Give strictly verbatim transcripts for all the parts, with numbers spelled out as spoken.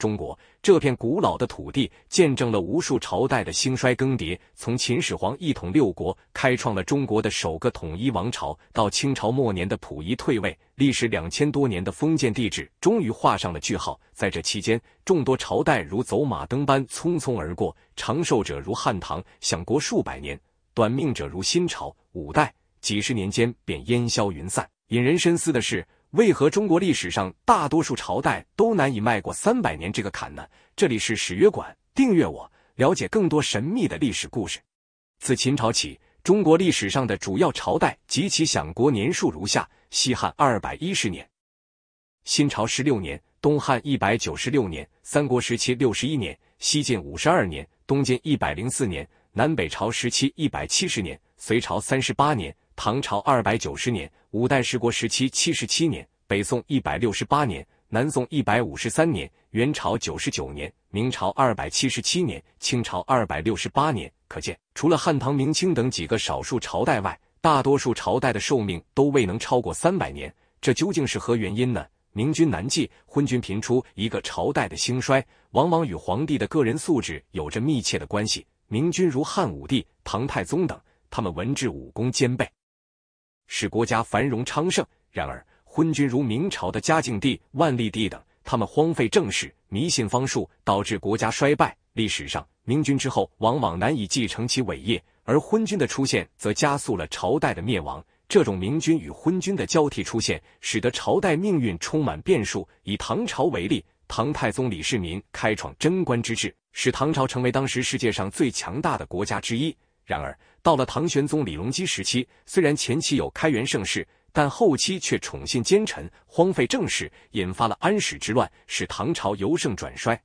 中国这片古老的土地见证了无数朝代的兴衰更迭，从秦始皇一统六国，开创了中国的首个统一王朝，到清朝末年的溥仪退位，历时两千多年的封建帝制终于画上了句号。在这期间，众多朝代如走马灯般匆匆而过，长寿者如汉唐，享国数百年；短命者如新朝、五代，几十年间便烟消云散。引人深思的是，为何中国历史上大多数朝代都难以迈过三百年这个坎呢？这里是史约馆，订阅我，了解更多神秘的历史故事。自秦朝起，中国历史上的主要朝代及其享国年数如下：西汉二百一十年，新朝十六年，东汉一百九十六年，三国时期六十一年，西晋五十二年，东晋一百零四年，南北朝时期一百七十年，隋朝三十八年，唐朝二百九十年，五代十国时期七十七年，北宋一百六十八年，南宋一百五十三年，元朝九十九年，明朝二百七十七年，清朝二百六十八年。可见，除了汉唐明清等几个少数朝代外，大多数朝代的寿命都未能超过三百年，这究竟是何原因呢？明君难继，昏君频出，一个朝代的兴衰，往往与皇帝的个人素质有着密切的关系。明君如汉武帝、唐太宗等，他们文治武功兼备，使国家繁荣昌盛。然而，昏君如明朝的嘉靖帝、万历帝等，他们荒废政事，迷信方术，导致国家衰败。历史上，明君之后往往难以继承其伟业，而昏君的出现则加速了朝代的灭亡。这种明君与昏君的交替出现，使得朝代命运充满变数。以唐朝为例，唐太宗李世民开创贞观之治，使唐朝成为当时世界上最强大的国家之一。然而，到了唐玄宗李隆基时期，虽然前期有开元盛世，但后期却宠信奸臣，荒废政事，引发了安史之乱，使唐朝由盛转衰。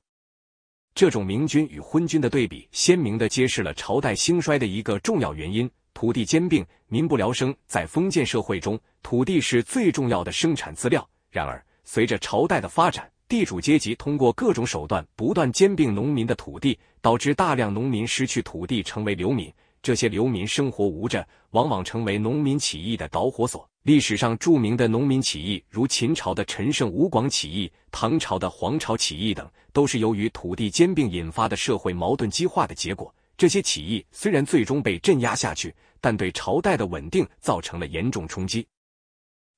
这种明君与昏君的对比，鲜明地揭示了朝代兴衰的一个重要原因：土地兼并，民不聊生。在封建社会中，土地是最重要的生产资料。然而，随着朝代的发展，地主阶级通过各种手段不断兼并农民的土地，导致大量农民失去土地，成为流民。这些流民生活无着，往往成为农民起义的导火索。历史上著名的农民起义，如秦朝的陈胜吴广起义、唐朝的黄巢起义等，都是由于土地兼并引发的社会矛盾激化的结果。这些起义虽然最终被镇压下去，但对朝代的稳定造成了严重冲击。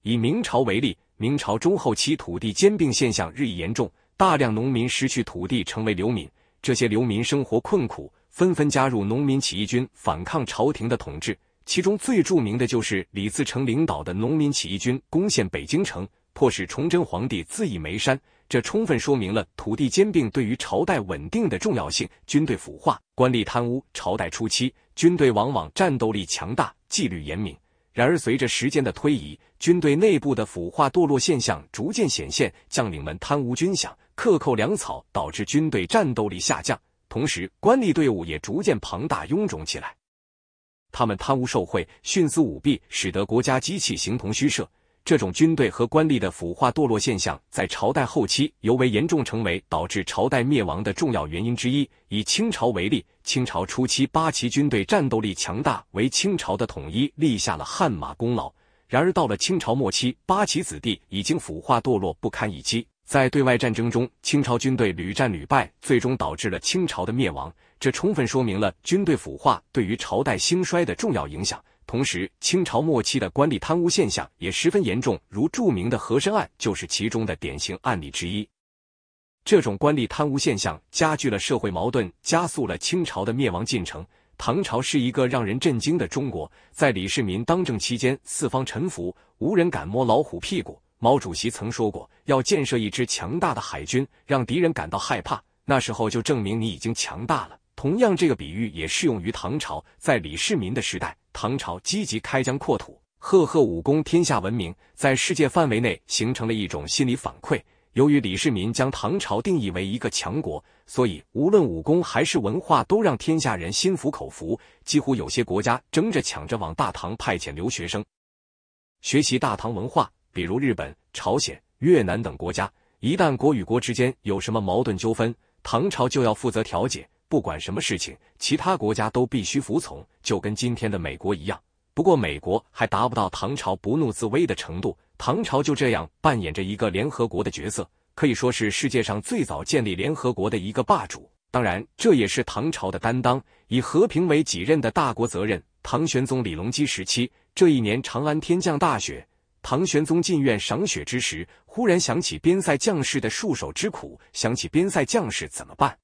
以明朝为例，明朝中后期土地兼并现象日益严重，大量农民失去土地，成为流民。这些流民生活困苦，纷纷加入农民起义军，反抗朝廷的统治。其中最著名的就是李自成领导的农民起义军攻陷北京城，迫使崇祯皇帝自缢煤山。这充分说明了土地兼并对于朝代稳定的重要性。军队腐化、官吏贪污，朝代初期军队往往战斗力强大，纪律严明。然而，随着时间的推移，军队内部的腐化堕落现象逐渐显现，将领们贪污军饷，克扣粮草，导致军队战斗力下降。同时，官吏队伍也逐渐庞大臃肿起来，他们贪污受贿，徇私舞弊，使得国家机器形同虚设。这种军队和官吏的腐化堕落现象，在朝代后期尤为严重，成为导致朝代灭亡的重要原因之一。以清朝为例，清朝初期八旗军队战斗力强大，为清朝的统一立下了汗马功劳。然而，到了清朝末期，八旗子弟已经腐化堕落，不堪一击。在对外战争中，清朝军队屡战屡败，最终导致了清朝的灭亡。这充分说明了军队腐化对于朝代兴衰的重要影响。同时，清朝末期的官吏贪污现象也十分严重，如著名的和珅案就是其中的典型案例之一。这种官吏贪污现象加剧了社会矛盾，加速了清朝的灭亡进程。唐朝是一个让人震惊的中国，在李世民当政期间，四方臣服，无人敢摸老虎屁股。毛主席曾说过，要建设一支强大的海军，让敌人感到害怕，那时候就证明你已经强大了。同样，这个比喻也适用于唐朝。在李世民的时代，唐朝积极开疆扩土，赫赫武功，天下闻名，在世界范围内形成了一种心理反馈。由于李世民将唐朝定义为一个强国，所以无论武功还是文化都让天下人心服口服，几乎有些国家争着抢着往大唐派遣留学生，学习大唐文化。比如日本、朝鲜、越南等国家，一旦国与国之间有什么矛盾纠纷，唐朝就要负责调解，不管什么事情，其他国家都必须服从，就跟今天的美国一样。不过，美国还达不到唐朝不怒自威的程度，唐朝就这样扮演着一个联合国的角色，可以说是世界上最早建立联合国的一个霸主。当然，这也是唐朝的担当，以和平为己任的大国责任。唐玄宗李隆基时期，这一年长安天降大雪。 唐玄宗进院赏雪之时，忽然想起边塞将士的戍守之苦，想起边塞将士怎么办？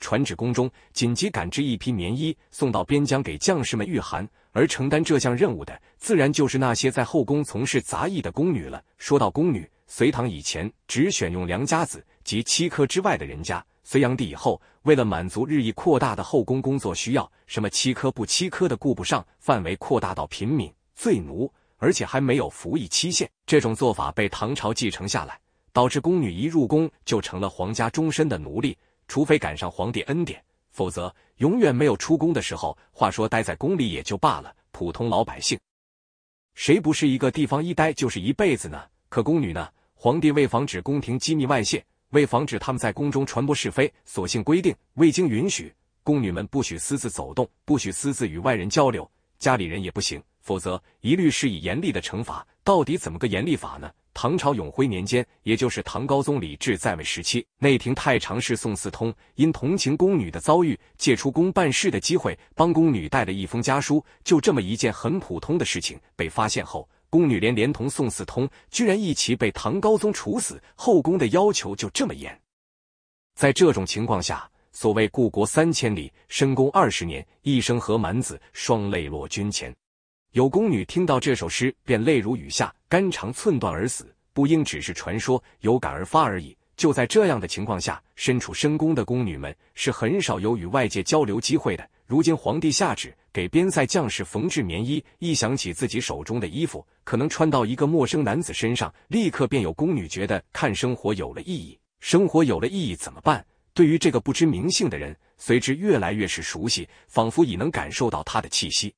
传旨宫中，紧急赶制一批棉衣送到边疆给将士们御寒。而承担这项任务的，自然就是那些在后宫从事杂役的宫女了。说到宫女，隋唐以前只选用良家子及七科之外的人家。隋炀帝以后，为了满足日益扩大的后宫工作需要，什么七科不七科的顾不上，范围扩大到平民、罪奴。 而且还没有服役期限，这种做法被唐朝继承下来，导致宫女一入宫就成了皇家终身的奴隶，除非赶上皇帝恩典，否则永远没有出宫的时候。话说待在宫里也就罢了，普通老百姓，谁不是一个地方一待就是一辈子呢？可宫女呢？皇帝为防止宫廷机密外泄，为防止他们在宫中传播是非，索性规定未经允许，宫女们不许私自走动，不许私自与外人交流，家里人也不行。 否则，一律施以严厉的惩罚。到底怎么个严厉法呢？唐朝永徽年间，也就是唐高宗李治在位时期，内廷太常侍宋嗣通因同情宫女的遭遇，借出宫办事的机会，帮宫女带了一封家书。就这么一件很普通的事情被发现后，宫女连连同宋嗣通，居然一起被唐高宗处死。后宫的要求就这么严。在这种情况下，所谓故国三千里，深宫二十年，一生何满子，双泪落君前。 有宫女听到这首诗，便泪如雨下，肝肠寸断而死。不应只是传说，有感而发而已。就在这样的情况下，身处深宫的宫女们是很少有与外界交流机会的。如今皇帝下旨给边塞将士缝制棉衣，一想起自己手中的衣服可能穿到一个陌生男子身上，立刻便有宫女觉得看生活有了意义。生活有了意义怎么办？对于这个不知名姓的人，随之越来越是熟悉，仿佛已能感受到他的气息。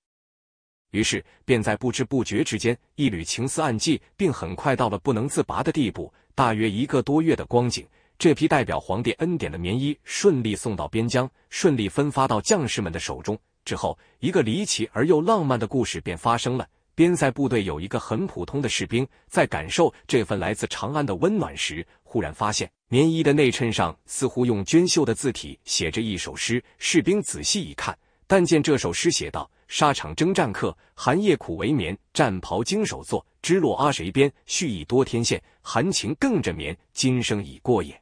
于是，便在不知不觉之间，一缕情丝暗记，并很快到了不能自拔的地步。大约一个多月的光景，这批代表皇帝恩典的棉衣顺利送到边疆，顺利分发到将士们的手中。之后，一个离奇而又浪漫的故事便发生了。边塞部队有一个很普通的士兵，在感受这份来自长安的温暖时，忽然发现棉衣的内衬上似乎用娟秀的字体写着一首诗。士兵仔细一看，但见这首诗写道。 沙场征战客，寒夜苦为棉。战袍经手作，织落阿谁编？絮意多天线，含情更枕眠。今生已过也，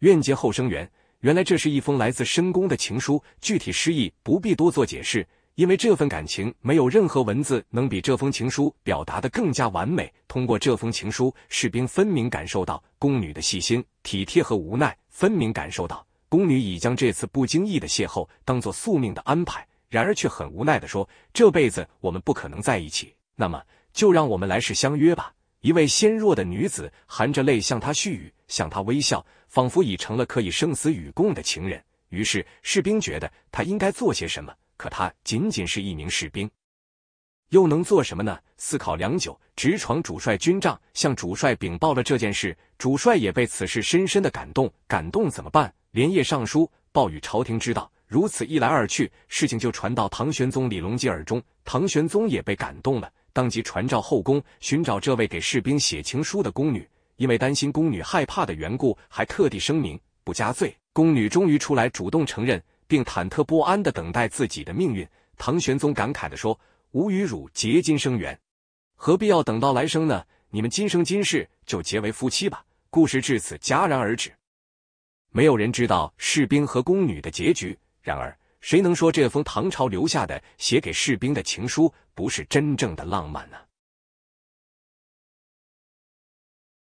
愿劫后生缘。原来这是一封来自深宫的情书，具体诗意不必多做解释，因为这份感情没有任何文字能比这封情书表达的更加完美。通过这封情书，士兵分明感受到宫女的细心、体贴和无奈，分明感受到宫女已将这次不经意的邂逅当作宿命的安排。 然而却很无奈地说：“这辈子我们不可能在一起，那么就让我们来世相约吧。”一位纤弱的女子含着泪向他絮语，向他微笑，仿佛已成了可以生死与共的情人。于是士兵觉得他应该做些什么，可他仅仅是一名士兵，又能做什么呢？思考良久，直闯主帅军帐，向主帅禀报了这件事。主帅也被此事深深的感动，感动怎么办？连夜上书报与朝廷知道。 如此一来二去，事情就传到唐玄宗李隆基耳中。唐玄宗也被感动了，当即传召后宫，寻找这位给士兵写情书的宫女。因为担心宫女害怕的缘故，还特地声明不加罪。宫女终于出来主动承认，并忐忑不安地等待自己的命运。唐玄宗感慨地说：“吾与汝结今生缘，何必要等到来生呢？你们今生今世就结为夫妻吧。”故事至此戛然而止。没有人知道士兵和宫女的结局。 然而，谁能说这封唐朝留下的写给士兵的情书不是真正的浪漫呢？